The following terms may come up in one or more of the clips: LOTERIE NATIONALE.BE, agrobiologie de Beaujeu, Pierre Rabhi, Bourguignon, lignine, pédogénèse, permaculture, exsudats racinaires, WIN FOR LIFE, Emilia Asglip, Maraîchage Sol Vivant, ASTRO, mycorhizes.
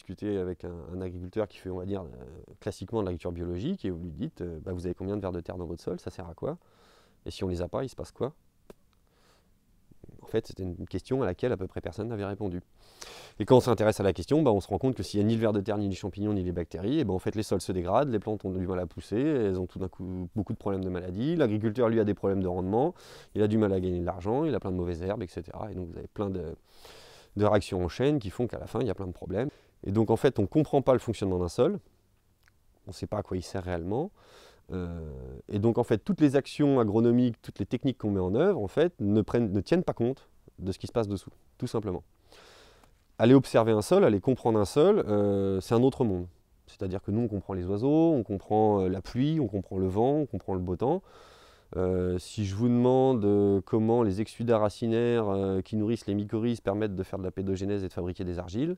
discutez avec un agriculteur qui fait, on va dire, classiquement de l'agriculture biologique, et vous lui dites, bah, vous avez combien de vers de terre dans votre sol, ça sert à quoi? Et si on ne les a pas, il se passe quoi? En fait, c'était une question à laquelle à peu près personne n'avait répondu. Et quand on s'intéresse à la question, bah, on se rend compte que s'il n'y a ni le ver de terre, ni les champignons, ni les bactéries, et bah, en fait, les sols se dégradent, les plantes ont du mal à pousser, elles ont tout d'un coup beaucoup de problèmes de maladies, l'agriculteur, lui, a des problèmes de rendement, il a du mal à gagner de l'argent, il a plein de mauvaises herbes, etc. Et donc, vous avez plein de réactions en chaîne qui font qu'à la fin, il y a plein de problèmes. Et donc, en fait, on ne comprend pas le fonctionnement d'un sol, on ne sait pas à quoi il sert réellement. Et donc en fait toutes les actions agronomiques, toutes les techniques qu'on met en œuvre en fait ne tiennent pas compte de ce qui se passe dessous, tout simplement. Aller observer un sol, aller comprendre un sol, c'est un autre monde. C'est-à-dire que nous on comprend les oiseaux, on comprend la pluie, on comprend le vent, on comprend le beau temps. Si je vous demande comment les exsudats racinaires qui nourrissent les mycorhizes permettent de faire de la pédogénèse et de fabriquer des argiles,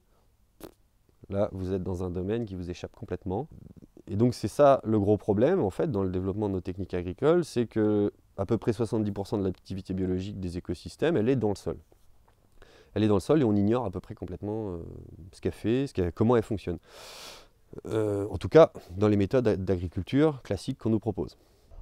là vous êtes dans un domaine qui vous échappe complètement. Et donc c'est ça le gros problème en fait dans le développement de nos techniques agricoles, c'est que à peu près 70% de l'activité biologique des écosystèmes, elle est dans le sol. Elle est dans le sol et on ignore à peu près complètement ce qu'elle fait, comment elle fonctionne. En tout cas dans les méthodes d'agriculture classiques qu'on nous propose.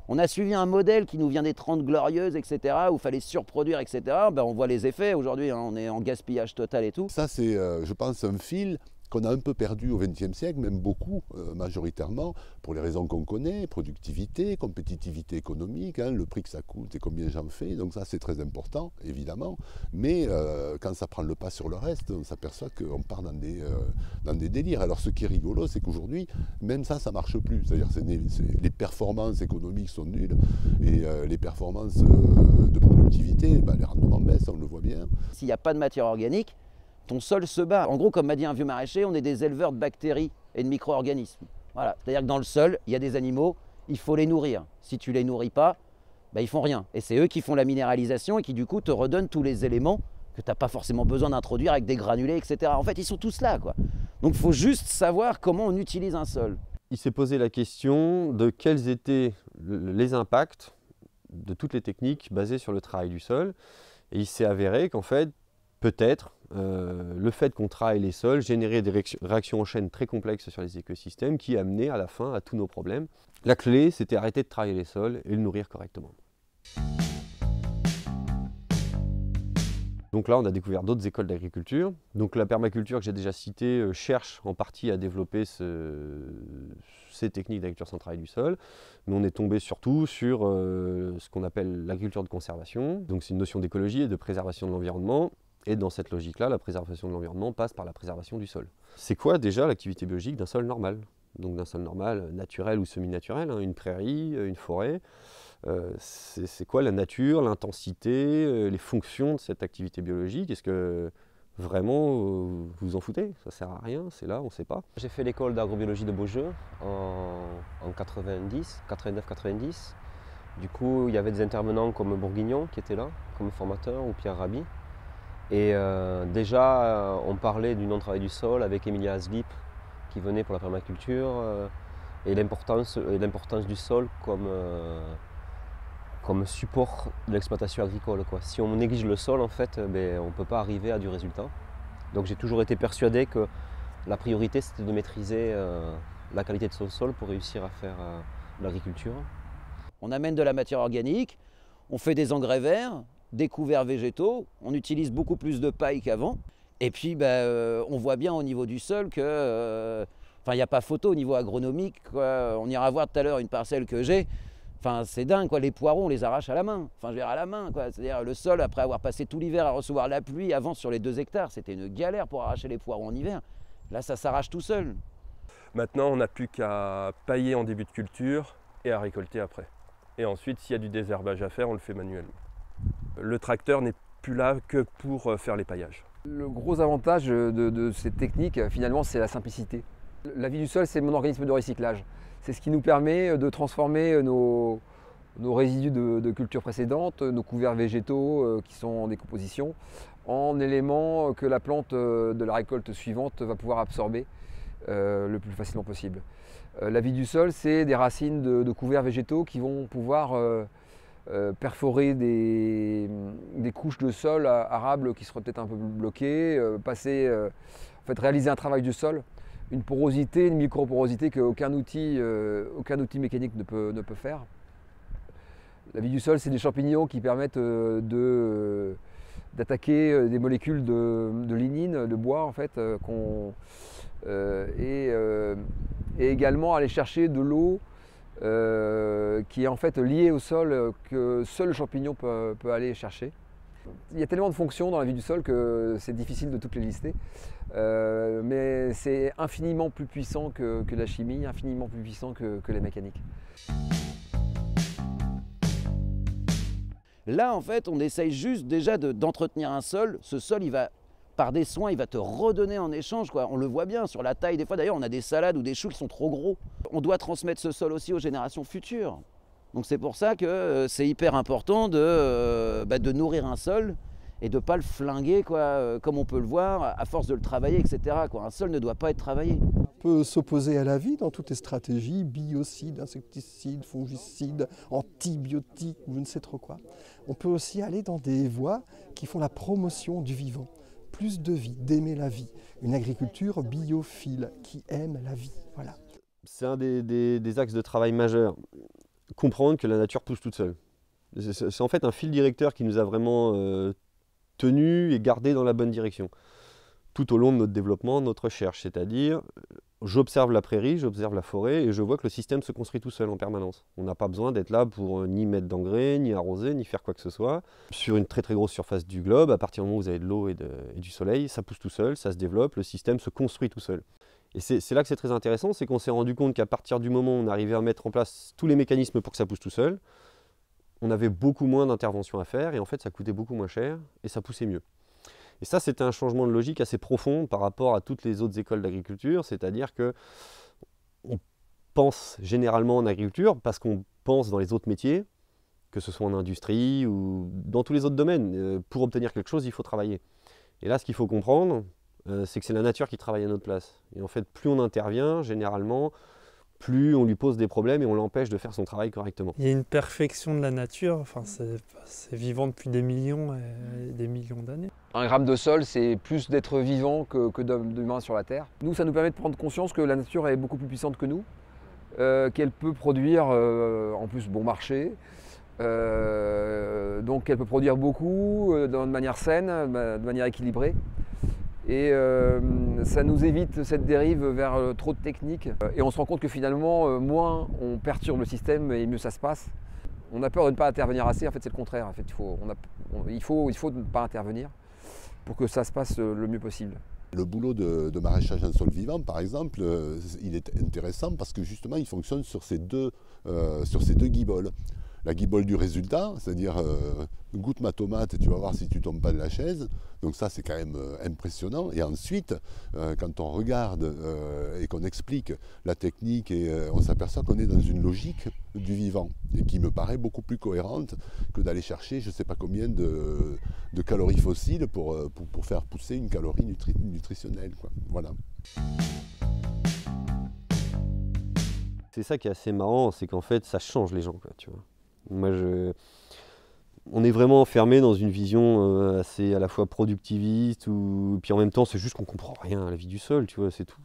On a suivi un modèle qui nous vient des 30 glorieuses, etc., où il fallait surproduire, etc. Ben, on voit les effets aujourd'hui, hein, on est en gaspillage total et tout. Ça c'est, je pense, un fil qu'on a un peu perdu au XXe siècle, même beaucoup, majoritairement, pour les raisons qu'on connaît, productivité, compétitivité économique, hein, le prix que ça coûte et combien j'en fais, donc ça c'est très important, évidemment, mais quand ça prend le pas sur le reste, on s'aperçoit qu'on part dans des délires. Alors ce qui est rigolo, c'est qu'aujourd'hui, même ça, ça ne marche plus, c'est-à-dire les performances économiques sont nulles, et les performances de productivité, ben, les rendements baissent, on le voit bien. S'il n'y a pas de matière organique, ton sol se bat. En gros, comme m'a dit un vieux maraîcher, on est des éleveurs de bactéries et de micro-organismes. Voilà. C'est-à-dire que dans le sol, il y a des animaux, il faut les nourrir. Si tu ne les nourris pas, bah, ils ne font rien. Et c'est eux qui font la minéralisation et qui du coup te redonnent tous les éléments que tu n'as pas forcément besoin d'introduire avec des granulés, etc. En fait, ils sont tous là, quoi. Donc il faut juste savoir comment on utilise un sol. Il s'est posé la question de quels étaient les impacts de toutes les techniques basées sur le travail du sol. Et il s'est avéré qu'en fait, peut-être, le fait qu'on travaille les sols générait des réactions en chaîne très complexes sur les écosystèmes qui amenaient à la fin à tous nos problèmes. La clé, c'était arrêter de travailler les sols et le nourrir correctement. Donc là, on a découvert d'autres écoles d'agriculture. Donc la permaculture que j'ai déjà citée cherche en partie à développer ces techniques d'agriculture sans travail du sol. Mais on est tombé surtout sur ce qu'on appelle l'agriculture de conservation. Donc c'est une notion d'écologie et de préservation de l'environnement. Et dans cette logique-là, la préservation de l'environnement passe par la préservation du sol. C'est quoi déjà l'activité biologique d'un sol normal? Donc d'un sol normal, naturel ou semi-naturel, hein, une prairie, une forêt. C'est quoi la nature, l'intensité, les fonctions de cette activité biologique? Est-ce que vraiment vous vous en foutez? Ça sert à rien, c'est là, on ne sait pas. J'ai fait l'école d'agrobiologie de Beaujeu en 99-90. Du coup, il y avait des intervenants comme Bourguignon qui était là, comme formateur, ou Pierre Rabhi. Et déjà, on parlait du non-travail du sol avec Emilia Asglip qui venait pour la permaculture et l'importance du sol comme support de l'exploitation agricole, quoi. Si on néglige le sol, en fait, ben, on ne peut pas arriver à du résultat. Donc j'ai toujours été persuadé que la priorité, c'était de maîtriser la qualité de son sol pour réussir à faire de l'agriculture. On amène de la matière organique, on fait des engrais verts, des couverts végétaux, on utilise beaucoup plus de paille qu'avant. Et puis, bah, on voit bien au niveau du sol que... Enfin, il n'y a pas photo au niveau agronomique, quoi. On ira voir tout à l'heure une parcelle que j'ai. Enfin, c'est dingue, quoi. Les poireaux, on les arrache à la main. Enfin, je vais à la main, quoi. C'est-à-dire le sol, après avoir passé tout l'hiver à recevoir la pluie, avant sur les 2 hectares, c'était une galère pour arracher les poireaux en hiver. Là, ça s'arrache tout seul. Maintenant, on n'a plus qu'à pailler en début de culture et à récolter après. Et ensuite, s'il y a du désherbage à faire, on le fait manuellement. Le tracteur n'est plus là que pour faire les paillages. Le gros avantage de cette technique, finalement, c'est la simplicité. La vie du sol, c'est mon organisme de recyclage. C'est ce qui nous permet de transformer nos résidus de cultures précédentes, nos couverts végétaux qui sont en décomposition, en éléments que la plante de la récolte suivante va pouvoir absorber le plus facilement possible. La vie du sol, c'est des racines de couverts végétaux qui vont pouvoir perforer des couches de sol arable qui seraient peut-être un peu bloquées, passer fait, réaliser un travail du sol, une porosité, une microporosité qu'aucun outil, mécanique ne peut faire. La vie du sol, c'est des champignons qui permettent d'attaquer des molécules de lignine, de bois en fait, et également aller chercher de l'eau qui est en fait liée au sol, que seul le champignon peut aller chercher. Il y a tellement de fonctions dans la vie du sol que c'est difficile de toutes les lister, mais c'est infiniment plus puissant que la chimie, infiniment plus puissant que la mécanique. Là, en fait, on essaye juste déjà d'entretenir un sol. Ce sol, il va, par des soins, il va te redonner en échange, quoi. On le voit bien sur la taille des fois. D'ailleurs, on a des salades ou des choux qui sont trop gros. On doit transmettre ce sol aussi aux générations futures. Donc c'est pour ça que c'est hyper important de nourrir un sol et de ne pas le flinguer, quoi, comme on peut le voir, à force de le travailler, etc., quoi. Un sol ne doit pas être travaillé. On peut s'opposer à la vie dans toutes les stratégies, biocides, insecticides, fongicides, antibiotiques, ou je ne sais trop quoi. On peut aussi aller dans des voies qui font la promotion du vivant. Plus de vie, d'aimer la vie. Une agriculture biophile qui aime la vie, voilà. C'est un des axes de travail majeurs. Comprendre que la nature pousse toute seule. C'est en fait un fil directeur qui nous a vraiment tenus et gardés dans la bonne direction tout au long de notre développement, de notre recherche. C'est-à-dire, j'observe la prairie, j'observe la forêt et je vois que le système se construit tout seul en permanence. On n'a pas besoin d'être là pour ni mettre d'engrais, ni arroser, ni faire quoi que ce soit. Sur une très très grosse surface du globe, à partir du moment où vous avez de l'eau et du soleil, ça pousse tout seul, ça se développe, le système se construit tout seul. Et c'est là que c'est très intéressant, c'est qu'on s'est rendu compte qu'à partir du moment où on arrivait à mettre en place tous les mécanismes pour que ça pousse tout seul, on avait beaucoup moins d'interventions à faire et en fait ça coûtait beaucoup moins cher et ça poussait mieux. Et ça, c'était un changement de logique assez profond par rapport à toutes les autres écoles d'agriculture, c'est-à-dire que on pense généralement en agriculture parce qu'on pense dans les autres métiers, que ce soit en industrie ou dans tous les autres domaines. Pour obtenir quelque chose, il faut travailler. Et là, ce qu'il faut comprendre, c'est que c'est la nature qui travaille à notre place. Et en fait, plus on intervient, généralement, plus on lui pose des problèmes et on l'empêche de faire son travail correctement. Il y a une perfection de la nature, enfin, c'est vivant depuis des millions et des millions d'années. Un gramme de sol, c'est plus d'êtres vivants que d'humains sur la Terre. Nous, ça nous permet de prendre conscience que la nature est beaucoup plus puissante que nous, qu'elle peut produire, en plus, bon marché. Donc, elle peut produire beaucoup, de manière saine, de manière équilibrée. Et ça nous évite cette dérive vers trop de techniques. Et on se rend compte que finalement, moins on perturbe le système et mieux ça se passe. On a peur de ne pas intervenir assez, en fait c'est le contraire. En fait, il faut ne pas intervenir pour que ça se passe le mieux possible. Le boulot de maraîchage en sol vivant, par exemple, il est intéressant parce que justement il fonctionne sur ces deux guiboles. La guibole du résultat, c'est-à-dire goûte ma tomate et tu vas voir si tu ne tombes pas de la chaise. Donc ça, c'est quand même impressionnant. Et ensuite, quand on regarde et qu'on explique la technique, et on s'aperçoit qu'on est dans une logique du vivant et qui me paraît beaucoup plus cohérente que d'aller chercher je ne sais pas combien de calories fossiles pour faire pousser une calorie nutritionnelle, quoi. Voilà. C'est ça qui est assez marrant, c'est qu'en fait, ça change les gens, quoi, tu vois. Moi, on est vraiment enfermé dans une vision assez à la fois productiviste, puis en même temps c'est juste qu'on comprend rien à la vie du sol, tu vois, c'est tout.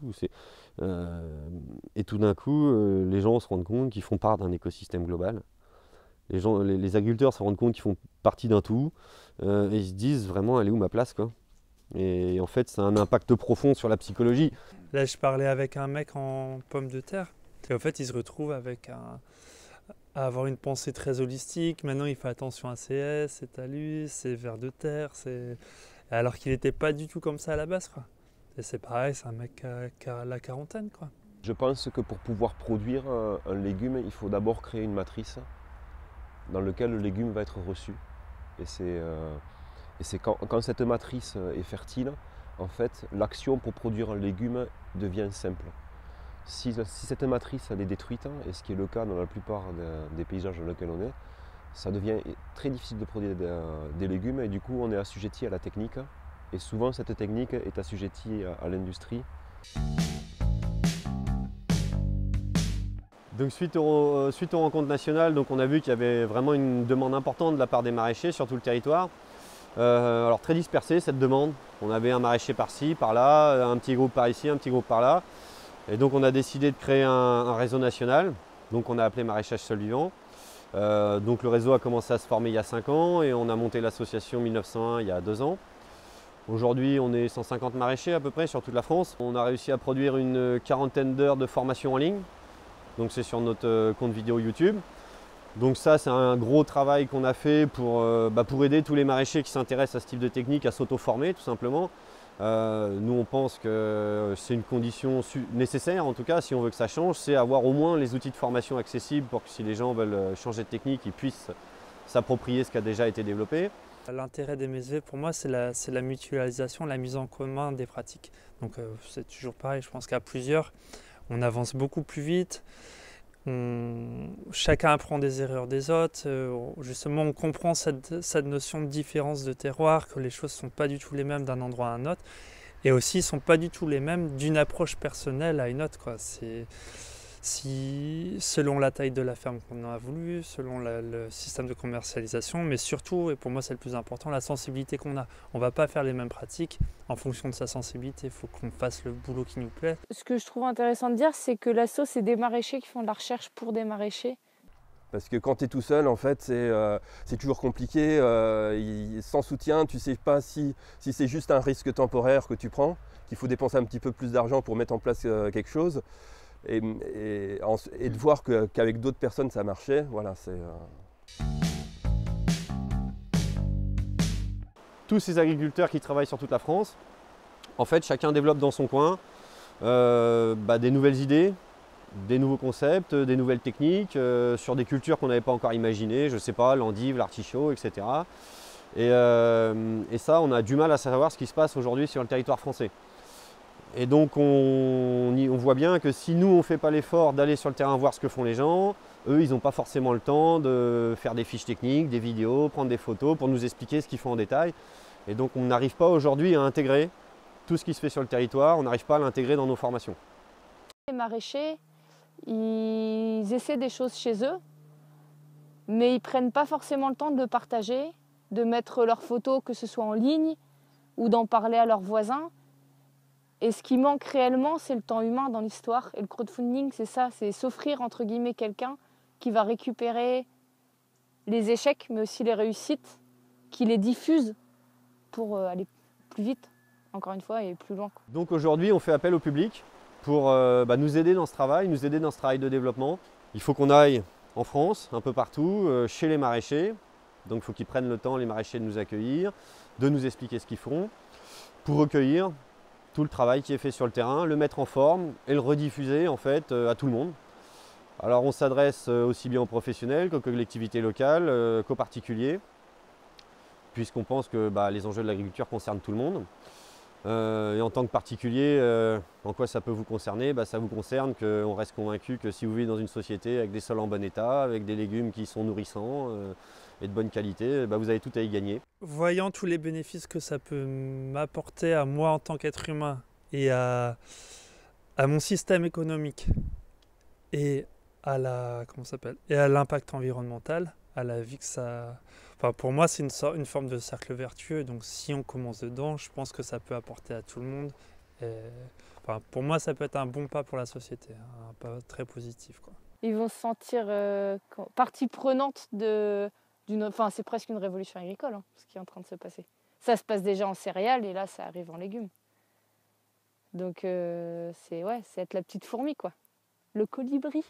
Et tout d'un coup, les gens se rendent compte qu'ils font part d'un écosystème global. Les agriculteurs se rendent compte qu'ils font partie d'un tout, et ils se disent vraiment, elle est où ma place, quoi. Et en fait, ça a un impact profond sur la psychologie. Là, je parlais avec un mec en pommes de terre, et en fait, il se retrouve avec à avoir une pensée très holistique. Maintenant, il fait attention à ses haies, ses talus, ses vers de terre, alors qu'il n'était pas du tout comme ça à la base, quoi. Et c'est pareil, c'est un mec qui a la quarantaine, quoi. Je pense que pour pouvoir produire un légume, il faut d'abord créer une matrice dans laquelle le légume va être reçu. Et c'est quand cette matrice est fertile, en fait, l'action pour produire un légume devient simple. Si cette matrice elle est détruite, et ce qui est le cas dans la plupart des paysages dans lesquels on est, ça devient très difficile de produire des légumes et du coup on est assujetti à la technique. Et souvent cette technique est assujettie à l'industrie. Donc suite aux rencontres nationales, donc on a vu qu'il y avait vraiment une demande importante de la part des maraîchers sur tout le territoire. Alors très dispersée cette demande, on avait un maraîcher par-ci, par-là, un petit groupe par-ici, un petit groupe par-là. Et donc on a décidé de créer un réseau national, donc on a appelé Maraîchage Sol Vivant. Donc le réseau a commencé à se former il y a 5 ans et on a monté l'association 1901 il y a 2 ans. Aujourd'hui on est 150 maraîchers à peu près sur toute la France. On a réussi à produire une quarantaine d'heures de formation en ligne, donc c'est sur notre compte vidéo YouTube. Donc ça c'est un gros travail qu'on a fait pour aider tous les maraîchers qui s'intéressent à ce type de technique à s'auto-former tout simplement. Nous on pense que c'est une condition nécessaire en tout cas si on veut que ça change, c'est avoir au moins les outils de formation accessibles pour que si les gens veulent changer de technique, ils puissent s'approprier ce qui a déjà été développé. L'intérêt des MSV pour moi c'est la mutualisation, la mise en commun des pratiques. Donc c'est toujours pareil, je pense qu'à plusieurs on avance beaucoup plus vite. Chacun apprend des erreurs des autres, justement on comprend cette notion de différence de terroir, que les choses ne sont pas du tout les mêmes d'un endroit à un autre et aussi ne sont pas du tout les mêmes d'une approche personnelle à une autre, quoi. Selon la taille de la ferme qu'on a voulu, selon le système de commercialisation, mais surtout, et pour moi c'est le plus important, la sensibilité qu'on a. On ne va pas faire les mêmes pratiques en fonction de sa sensibilité, il faut qu'on fasse le boulot qui nous plaît. Ce que je trouve intéressant de dire, c'est que l'asso, c'est des maraîchers qui font de la recherche pour des maraîchers. Parce que quand tu es tout seul, en fait, c'est toujours compliqué, sans soutien, tu ne sais pas si c'est juste un risque temporaire que tu prends, qu'il faut dépenser un petit peu plus d'argent pour mettre en place quelque chose. Et de voir qu'avec d'autres personnes ça marchait, voilà, c'est... Tous ces agriculteurs qui travaillent sur toute la France, en fait chacun développe dans son coin des nouvelles idées, des nouveaux concepts, des nouvelles techniques, sur des cultures qu'on n'avait pas encore imaginées, je sais pas, l'endive, l'artichaut, etc. Et ça, on a du mal à savoir ce qui se passe aujourd'hui sur le territoire français. Et donc on voit bien que si nous on ne fait pas l'effort d'aller sur le terrain voir ce que font les gens, eux ils n'ont pas forcément le temps de faire des fiches techniques, des vidéos, prendre des photos pour nous expliquer ce qu'ils font en détail. Et donc on n'arrive pas aujourd'hui à intégrer tout ce qui se fait sur le territoire, on n'arrive pas à l'intégrer dans nos formations. Les maraîchers, ils essaient des choses chez eux, mais ils ne prennent pas forcément le temps de le partager, de mettre leurs photos, que ce soit en ligne ou d'en parler à leurs voisins. Et ce qui manque réellement, c'est le temps humain dans l'histoire. Et le crowdfunding, c'est ça, c'est s'offrir entre guillemets quelqu'un qui va récupérer les échecs, mais aussi les réussites, qui les diffuse pour aller plus vite, encore une fois, et plus loin. Donc aujourd'hui, on fait appel au public pour nous aider dans ce travail, nous aider dans ce travail de développement. Il faut qu'on aille en France, un peu partout, chez les maraîchers. Donc il faut qu'ils prennent le temps, les maraîchers, de nous accueillir, de nous expliquer ce qu'ils font, pour recueillir tout le travail qui est fait sur le terrain, le mettre en forme et le rediffuser en fait à tout le monde. Alors on s'adresse aussi bien aux professionnels qu'aux collectivités locales, qu'aux particuliers, puisqu'on pense que les enjeux de l'agriculture concernent tout le monde. Et en tant que particulier, en quoi ça peut vous concerner? Ça vous concerne qu'on reste convaincu que si vous vivez dans une société avec des sols en bon état, avec des légumes qui sont nourrissants et de bonne qualité, vous avez tout à y gagner. Voyant tous les bénéfices que ça peut m'apporter à moi en tant qu'être humain et à mon système économique et à l'impact environnemental, à la vie que ça... Enfin, pour moi, c'est une forme de cercle vertueux. Donc, si on commence dedans, je pense que ça peut apporter à tout le monde. Et, pour moi, ça peut être un bon pas pour la société, un pas très positif, quoi. Ils vont se sentir partie prenante c'est presque une révolution agricole, hein, ce qui est en train de se passer. Ça se passe déjà en céréales et là, ça arrive en légumes. Donc, c'est être la petite fourmi, quoi. Le colibri.